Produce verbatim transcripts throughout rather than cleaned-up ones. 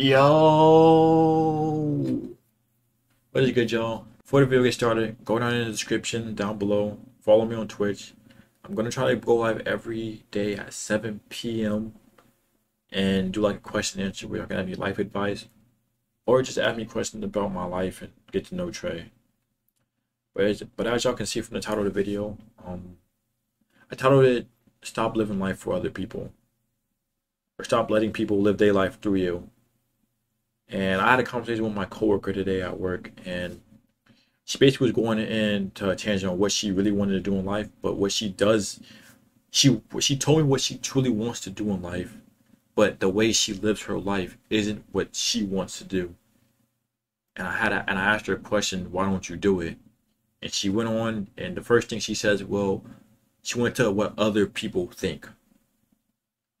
Yo, what is good, y'all? Before the video gets started, go down in the description down below. Follow me on Twitch. I'm gonna try to go live every day at seven p m and do like a question and answer where I can have your life advice, or just ask me questions about my life and get to know Trey. But as, but as y'all can see from the title of the video, um, I titled it "Stop Living Life for Other People" or "Stop Letting People Live Their Life Through You." And I had a conversation with my coworker today at work, and she basically was going into a tangent on what she really wanted to do in life, but what she does, she she told me what she truly wants to do in life, but the way she lives her life isn't what she wants to do. And I had a, and I asked her a question, why don't you do it? And she went on, and the first thing she says, well, she went to what other people think,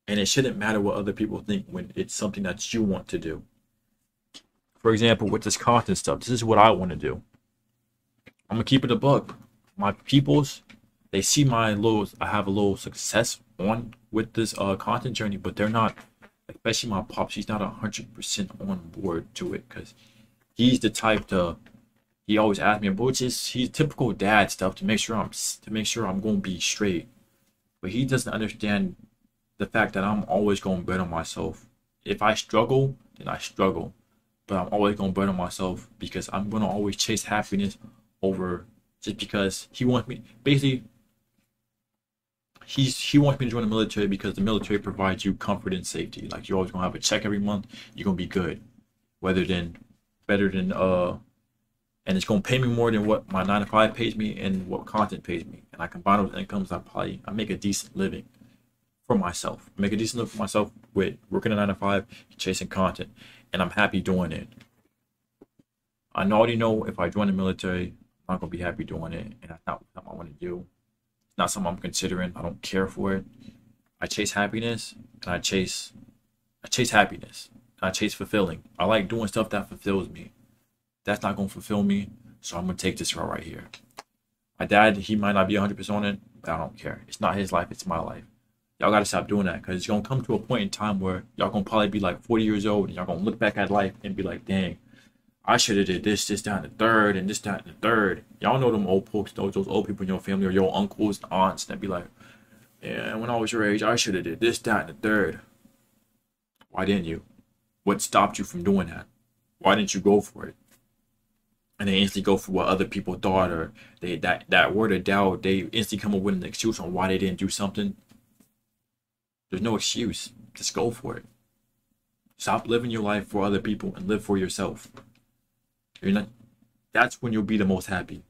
and it shouldn't matter what other people think when it's something that you want to do. For example, with this content stuff, this is what I want to do. I'm gonna keep it a buck. My peoples, they see my little, I have a little success on with this uh content journey, but they're not, especially my pop, she's not a hundred percent on board to it, because he's the type to, he always asks me, which is he's typical dad stuff to make sure I'm to make sure I'm gonna be straight. But he doesn't understand the fact that I'm always gonna bet on myself. If I struggle, then I struggle. But I'm always going to burn on myself, because I'm going to always chase happiness over, just because he wants me, basically, he's, he wants me to join the military because the military provides you comfort and safety. Like, you're always going to have a check every month. You're going to be good, whether than, better than, uh, and it's going to pay me more than what my nine to five pays me and what content pays me. And I combine those incomes, I probably, I make a decent living for myself. I make a decent living for myself with working a nine to five, chasing content. And I'm happy doing it. I already know if I join the military, I'm not going to be happy doing it. And that's not something I want to do. It's not something I'm considering. I don't care for it. I chase happiness. And I chase, I chase happiness. And I chase fulfilling. I like doing stuff that fulfills me. That's not going to fulfill me. So I'm going to take this route right here. My dad, he might not be one hundred percent on it. But I don't care. It's not his life. It's my life. Y'all got to stop doing that, because it's going to come to a point in time where y'all going to probably be like forty years old and y'all going to look back at life and be like, dang, I should have did this, this, down the third, and this, down the third. Y'all know them old folks, those, those old people in your family or your uncles and aunts that be like, yeah, when I was your age, I should have did this, that, and the third. Why didn't you? What stopped you from doing that? Why didn't you go for it? And they instantly go for what other people thought, or they that, that word of doubt, they instantly come up with an excuse on why they didn't do something. There's no excuse. Just go for it. Stop living your life for other people and live for yourself. You're not, that's when you'll be the most happy.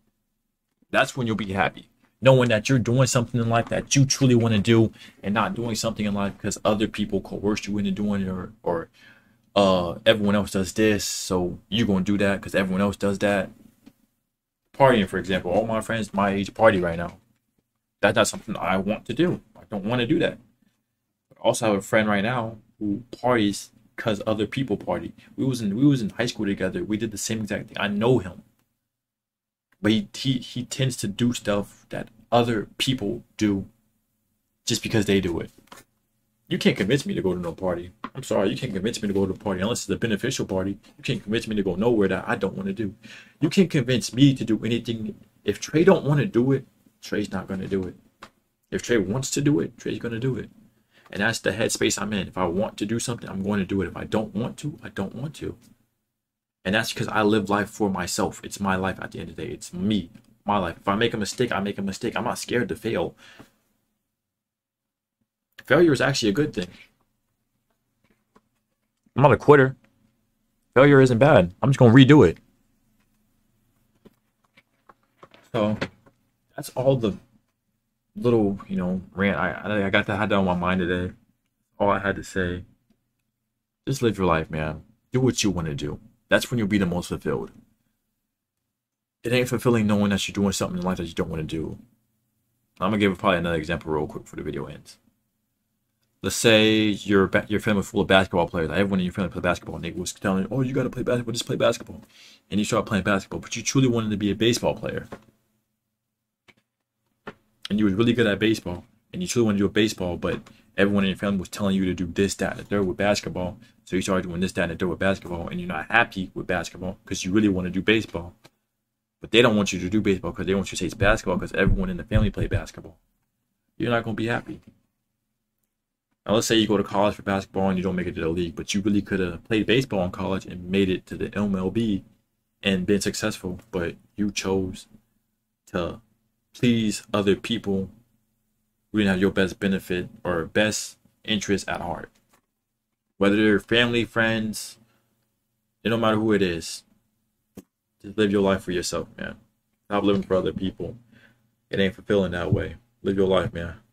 That's when you'll be happy. Knowing that you're doing something in life that you truly want to do, and not doing something in life because other people coerced you into doing it, or, or uh, everyone else does this, so you're going to do that because everyone else does that. Partying, for example. All my friends my age party right now. That's not something I want to do. I don't want to do that. Also have a friend right now who parties because other people party. We was in we was in high school together. We did the same exact thing. I know him, but he he, he tends to do stuff that other people do just because they do it. You can't convince me to go to no party. I'm sorry, you can't convince me to go to a party unless it's a beneficial party. You can't convince me to go nowhere that I don't want to do. You can't convince me to do anything. If Trey don't want to do it, Trey's not gonna do it. If Trey wants to do it, Trey's gonna do it. And that's the headspace I'm in. If I want to do something, I'm going to do it. If I don't want to, I don't want to. And that's because I live life for myself. It's my life at the end of the day. It's me, my life. If I make a mistake, I make a mistake. I'm not scared to fail. Failure is actually a good thing. I'm not a quitter. Failure isn't bad. I'm just going to redo it. So that's all the little, you know, rant. I I got that, had that on my mind today. All I had to say, just live your life, man. Do what you want to do. That's when you'll be the most fulfilled. It ain't fulfilling knowing that you're doing something in life that you don't want to do. I'm gonna give probably another example real quick before the video ends. Let's say your your family full of basketball players. Everyone in your family play basketball, and they was telling you, oh, you gotta play basketball, just play basketball, and you start playing basketball, but you truly wanted to be a baseball player. And you was really good at baseball, and you truly want to do a baseball, but everyone in your family was telling you to do this, that, and the third with basketball. So you started doing this, that, and the third with basketball, and you're not happy with basketball because you really want to do baseball. But they don't want you to do baseball because they want you to say it's basketball because everyone in the family played basketball. You're not going to be happy. Now, let's say you go to college for basketball and you don't make it to the league, but you really could have played baseball in college and made it to the M L B and been successful, but you chose to please other people who didn't have your best benefit or best interest at heart. Whether they're family, friends, it don't matter who it is. Just live your life for yourself, man. Stop living for other people. It ain't fulfilling that way. Live your life, man.